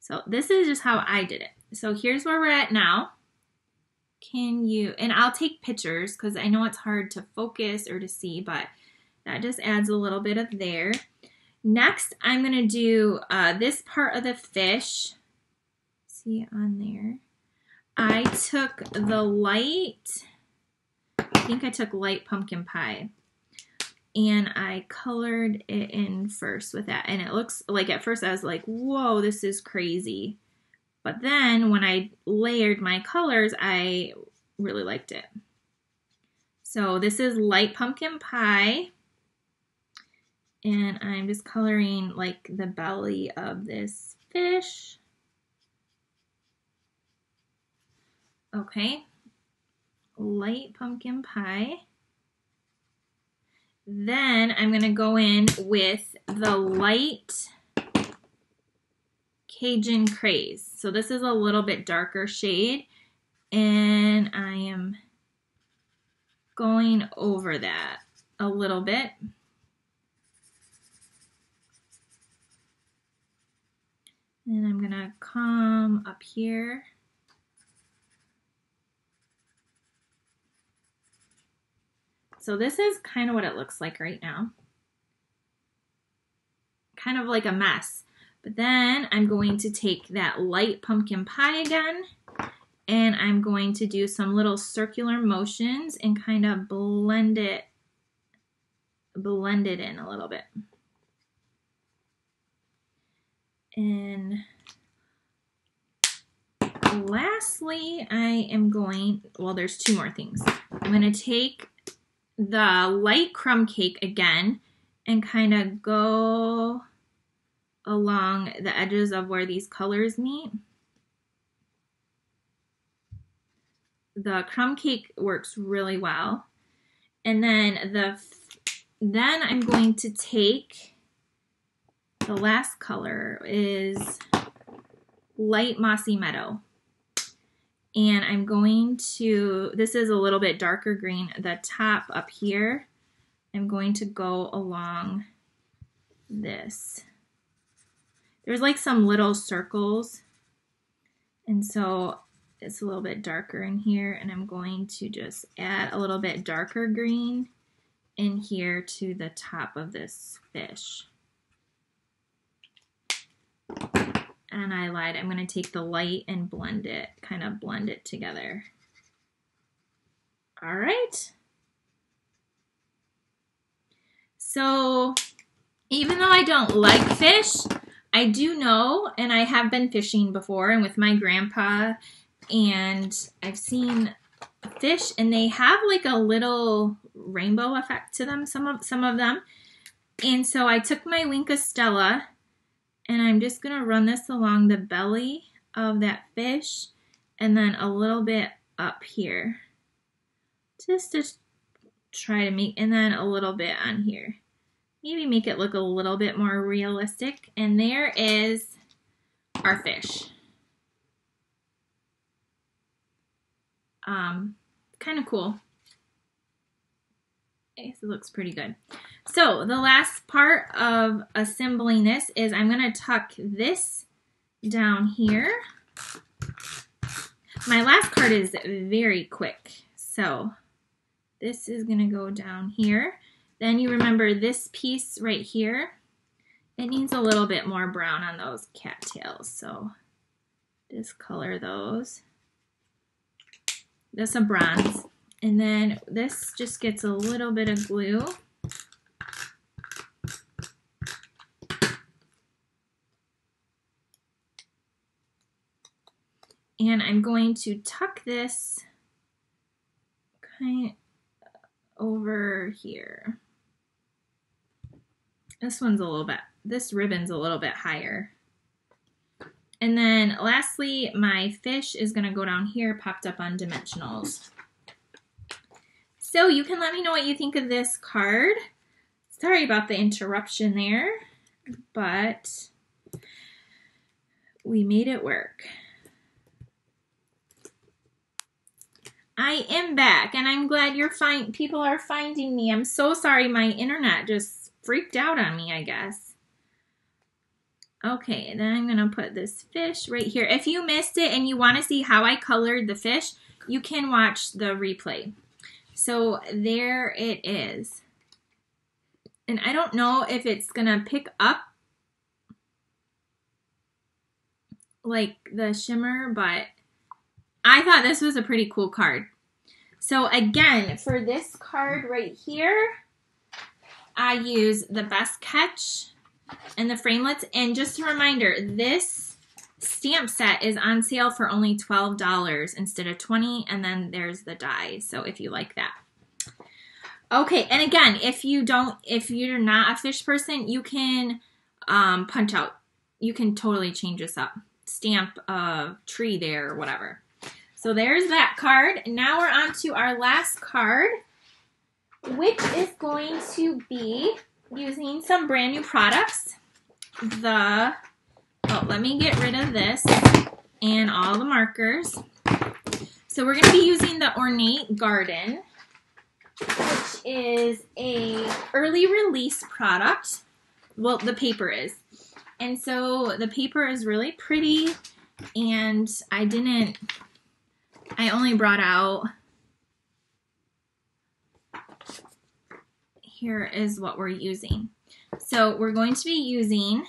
So this is just how I did it. So here's where we're at now. Can you, and I'll take pictures because I know it's hard to focus or to see, but that just adds a little bit of there. Next, I'm going to do this part of the fish. See on there. I took the light, I think I took light pumpkin pie. And I colored it in first with that. And it looks like at first I was like, whoa, this is crazy. But then when I layered my colors, I really liked it. So this is light pumpkin pie. And I'm just coloring like the belly of this fish. Okay, light pumpkin pie. Then I'm gonna go in with the light Cajun Craze. So this is a little bit darker shade and I am going over that a little bit. And I'm gonna come up here. So this is kind of what it looks like right now. Kind of like a mess. But then I'm going to take that light pumpkin pie again, and I'm going to do some little circular motions and kind of blend it in a little bit. And lastly, I am going, well, there's two more things. I'm going to take the light crumb cake again and kind of go along the edges of where these colors meet. The crumb cake works really well. And then then I'm going to take the last color is light mossy meadow. And I'm going to, this is a little bit darker green, the top up here. I'm going to go along this. There's like some little circles, and so it's a little bit darker in here, and I'm going to just add a little bit darker green in here to the top of this fish. And I lied, I'm going to take the light and blend it, kind of blend it together. All right. So even though I don't like fish, I do know, and I have been fishing before and with my grandpa, and I've seen fish, and they have like a little rainbow effect to them, some of them. And so I took my Winkostella, and I'm just going to run this along the belly of that fish and then a little bit up here. Just to try to make, and then a little bit on here. Maybe make it look a little bit more realistic. And there is our fish. Kind of cool. I guess it looks pretty good. So the last part of assembling this is I'm going to tuck this down here. My last card is very quick. So this is going to go down here. Then you remember this piece right here, it needs a little bit more brown on those cattails. So just color those. That's a bronze. And then this just gets a little bit of glue. And I'm going to tuck this kind of over here. This one's a little bit, this ribbon's a little bit higher. And then lastly, my fish is gonna go down here, popped up on dimensionals. So you can let me know what you think of this card. Sorry about the interruption there, but we made it work. I am back, and I'm glad you're people are finding me. I'm so sorry, my internet just freaked out on me, I guess. Okay, then I'm gonna put this fish right here. If you missed it and you wanna see how I colored the fish, you can watch the replay. So there it is. And I don't know if it's gonna pick up like the shimmer, but I thought this was a pretty cool card. So again, for this card right here, I use the Best Catch and the framelits. And just a reminder, this stamp set is on sale for only $12 instead of $20, and then there's the die, so if you like that. Okay, and again, if you're not a fish person, you can punch out. You can totally change this up. Stamp a tree there or whatever. So there's that card. Now we're on to our last card, which is going to be using some brand new products. Oh, let me get rid of this and all the markers. So we're going to be using the Ornate Garden, which is a early release product. Well, the paper is. And so the paper is really pretty, and I only brought out, here is what we're using. So we're going to be using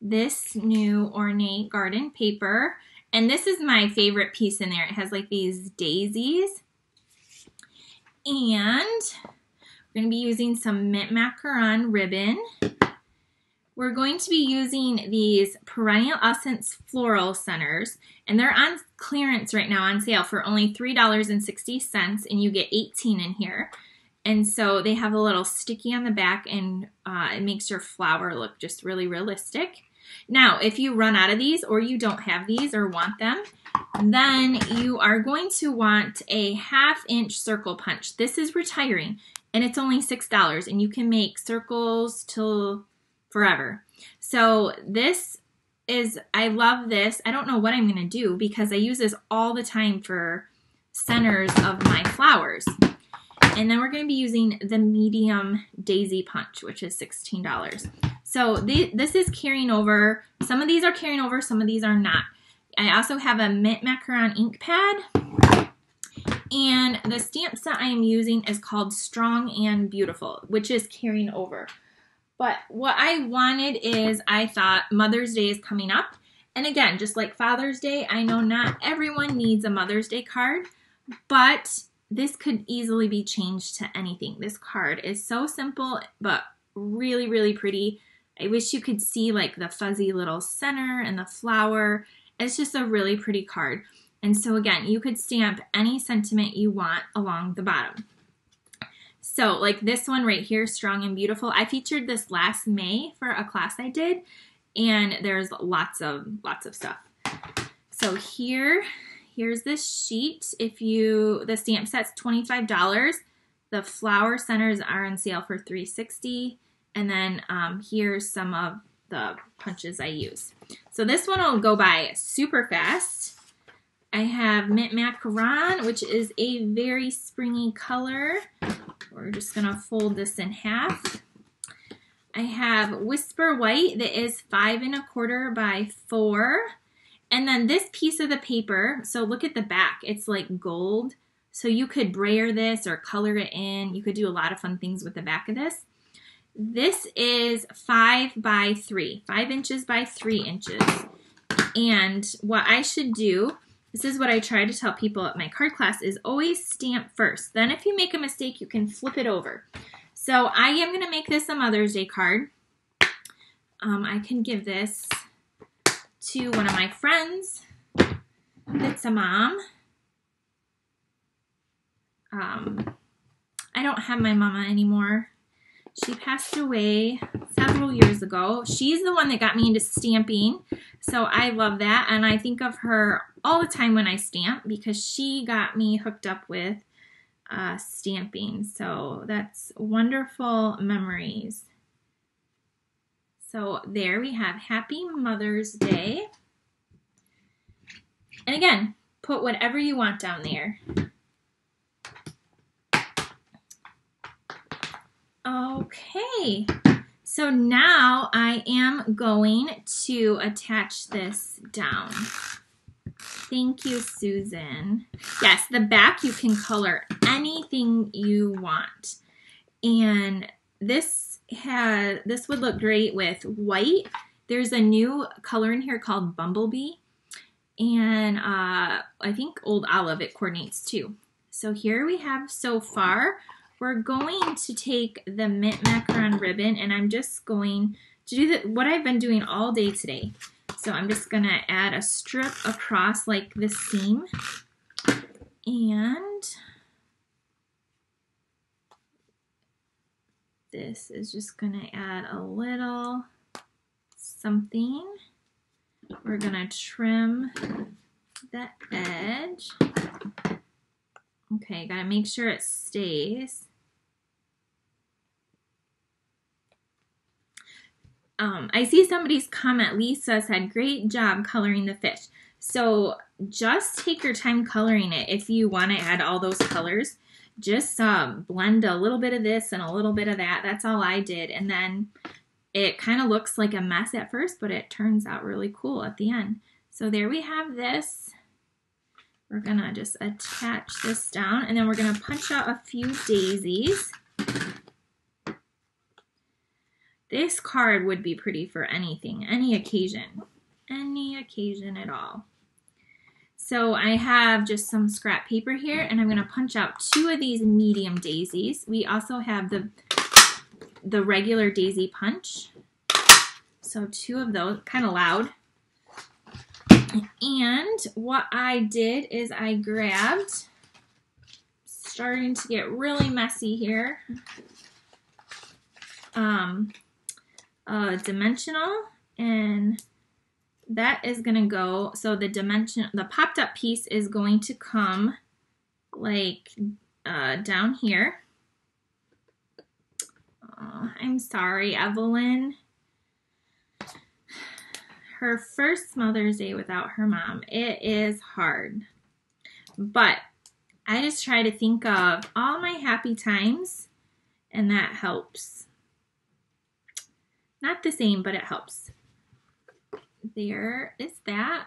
this new Ornate Garden paper, and this is my favorite piece in there. It has like these daisies, and we're going to be using some mint macaron ribbon. We're going to be using these Perennial Essence floral centers, and they're on clearance right now, on sale for only $3.60, and you get 18 in here. And so they have a little sticky on the back, and it makes your flower look just really realistic. Now, if you run out of these, or you don't have these or want them, then you are going to want a 1/2 inch circle punch. This is retiring, and it's only $6, and you can make circles till forever. So this is, I love this. I don't know what I'm going to do because I use this all the time for centers of my flowers. And then we're going to be using the medium daisy punch, which is $16. So this is carrying over. Some of these are carrying over, some of these are not. I also have a mint macaron ink pad. And the stamp set I am using is called Strong and Beautiful, which is carrying over. But what I wanted is, I thought Mother's Day is coming up. And again, just like Father's Day, I know not everyone needs a Mother's Day card, but this could easily be changed to anything. This card is so simple, but really, really pretty. I wish you could see like the fuzzy little center and the flower. It's just a really pretty card. And so again, you could stamp any sentiment you want along the bottom. So like this one right here, Strong and Beautiful, I featured this last May for a class I did, and there's lots of stuff. So here's this sheet. The stamp set's $25. The flower centers are on sale for $3.60. And then here's some of the punches I use. So this one will go by super fast. I have mint macaron, which is a very springy color. We're just going to fold this in half. I have Whisper White that is 5 1/4 by 4. And then this piece of the paper, so look at the back, it's like gold. So you could brayer this or color it in. You could do a lot of fun things with the back of this. This is 5 by 3, 5 inches by 3 inches. And what I should do, this is what I try to tell people at my card class, is always stamp first. Then if you make a mistake, you can flip it over. So I am going to make this a Mother's Day card. I can give this to one of my friends that's a mom. I don't have my mama anymore. She passed away several years ago. She's the one that got me into stamping, so I love that, and I think of her all the time when I stamp because she got me hooked up with stamping, so that's wonderful memories. So there we have Happy Mother's Day. And again, put whatever you want down there. Okay, so now I am going to attach this down. Thank you, Susan. Yes, the back you can color anything you want. And this would look great with white. There's a new color in here called Bumblebee. And I think Old Olive, it coordinates too. So here we have so far. We're going to take the mint macaron ribbon, and I'm just going to do what I've been doing all day today. So I'm just going to add a strip across like the seam, and this is just going to add a little something. We're going to trim the edge. Okay, gotta make sure it stays. I see somebody's comment, Lisa said, great job coloring the fish. So just take your time coloring it if you want to add all those colors. just blend a little bit of this and a little bit of that. That's all I did. And then it kind of looks like a mess at first, but it turns out really cool at the end. So there we have this. We're going to just attach this down, and then we're going to punch out a few daisies. This card would be pretty for anything, any occasion at all. So I have just some scrap paper here, and I'm going to punch out 2 of these medium daisies. We also have the regular daisy punch. So 2 of those, kind of loud. And what I did is I grabbed, starting to get really messy here, a dimensional, and that is going to go, so the popped up piece is going to come like down here. Oh, I'm sorry, Evelyn. Her first Mother's Day without her mom. It is hard. But I just try to think of all my happy times, and that helps. Not the same, but it helps. There is that.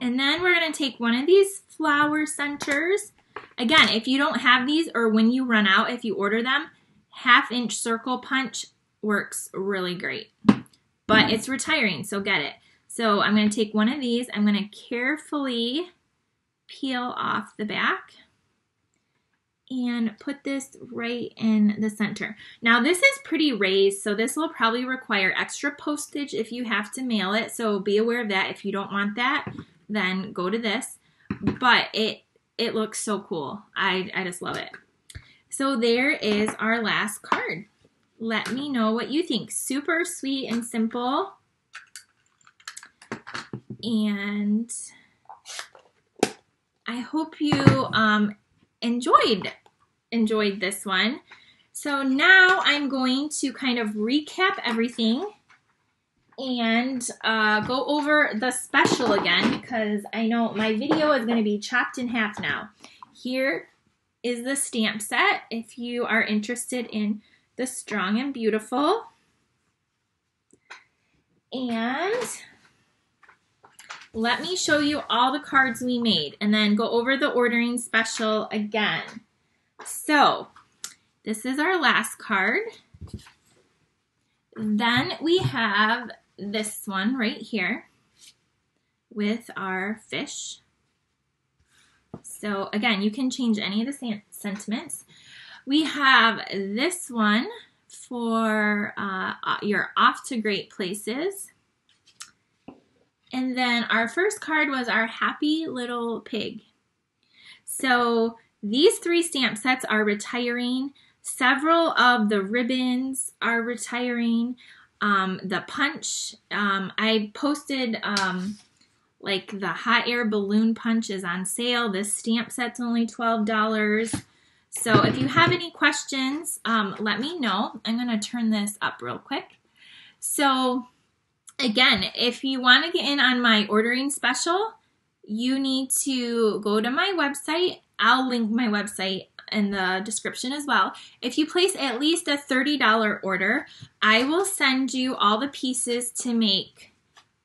And then we're going to take one of these flower centers. Again, if you don't have these, or when you run out, if you order them, 1/2-inch circle punch works really great. But it's retiring, so get it. So I'm going to take one of these. I'm going to carefully peel off the back and put this right in the center. Now this is pretty raised, so this will probably require extra postage if you have to mail it. So be aware of that. If you don't want that, then go to this. But it looks so cool. I just love it. So there is our last card. Let me know what you think. Super sweet and simple. And I hope you enjoyed this one. So now I'm going to kind of recap everything and go over the special again, because I know my video is going to be chopped in half now. Here is the stamp set if you are interested in the Strong and Beautiful. And let me show you all the cards we made and then go over the ordering special again. So this is our last card. Then we have this one right here with our fish. So again, you can change any of the sentiments. We have this one for your off to great places. And then our first card was our happy little pig. So these 3 stamp sets are retiring. Several of the ribbons are retiring. The punch, I posted like the hot air balloon punch is on sale. This stamp set's only $12. So if you have any questions, let me know. I'm going to turn this up real quick. So again, if you want to get in on my ordering special, you need to go to my website. I'll link my website in the description as well. If you place at least a $30 order, I will send you all the pieces to make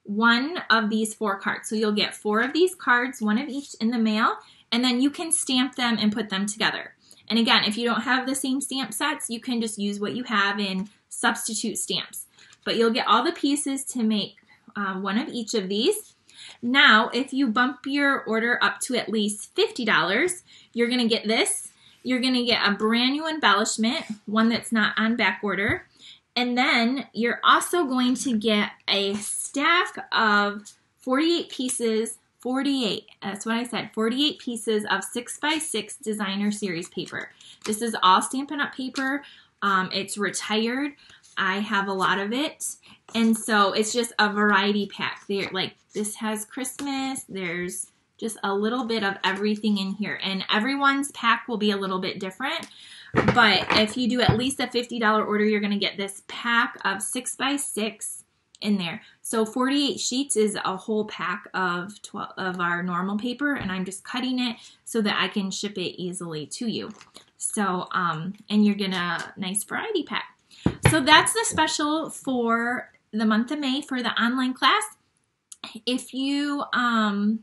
one of these 4 cards. So you'll get 4 of these cards, 1 of each in the mail, and then you can stamp them and put them together. And again, if you don't have the same stamp sets, you can just use what you have in substitute stamps. But you'll get all the pieces to make one of each of these. Now, if you bump your order up to at least $50, you're going to get this. You're going to get a brand new embellishment, one that's not on back order. And then you're also going to get a stack of 48 pieces. 48, that's what I said, 48 pieces of 6x6 designer series paper. This is all Stampin' Up paper. It's retired. I have a lot of it. And so it's just a variety pack. Like this has Christmas. There's just a little bit of everything in here. And everyone's pack will be a little bit different. But if you do at least a $50 order, you're going to get this pack of 6x6 in there. So 48 sheets is a whole pack of 12 of our normal paper, and I'm just cutting it so that I can ship it easily to you. So, and you're going to nice variety pack. So that's the special for the month of May for the online class. If you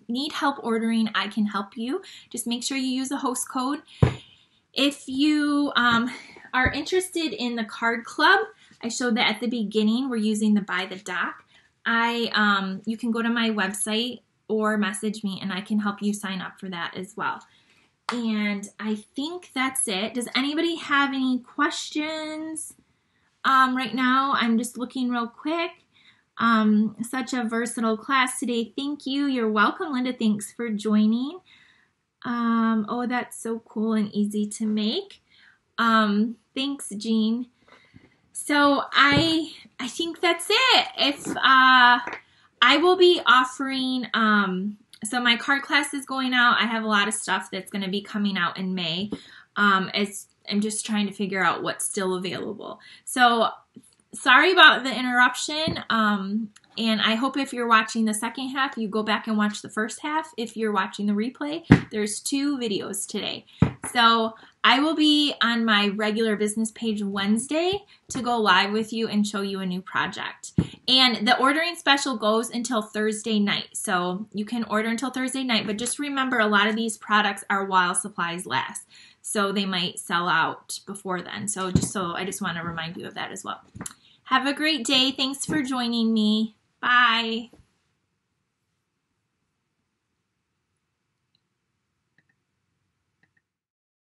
need help ordering, I can help you. Just make sure you use a host code. If you are interested in the card club, I showed that at the beginning. We're using the Buy the Doc. You can go to my website or message me, and I can help you sign up for that as well. And I think that's it. Does anybody have any questions? Right now, I'm just looking real quick. Such a versatile class today. Thank you. You're welcome, Linda. Thanks for joining. Oh, that's so cool and easy to make. Thanks, Jean. So I think that's it. If I will be offering, so my card class is going out. I have a lot of stuff that's going to be coming out in May. I'm just trying to figure out what's still available. So sorry about the interruption. And I hope if you're watching the second half, you go back and watch the first half. If you're watching the replay, there's 2 videos today. So I will be on my regular business page Wednesday to go live with you and show you a new project. And the ordering special goes until Thursday night. So you can order until Thursday night, but just remember a lot of these products are while supplies last. So they might sell out before then. So I just want to remind you of that as well. Have a great day. Thanks for joining me. Bye.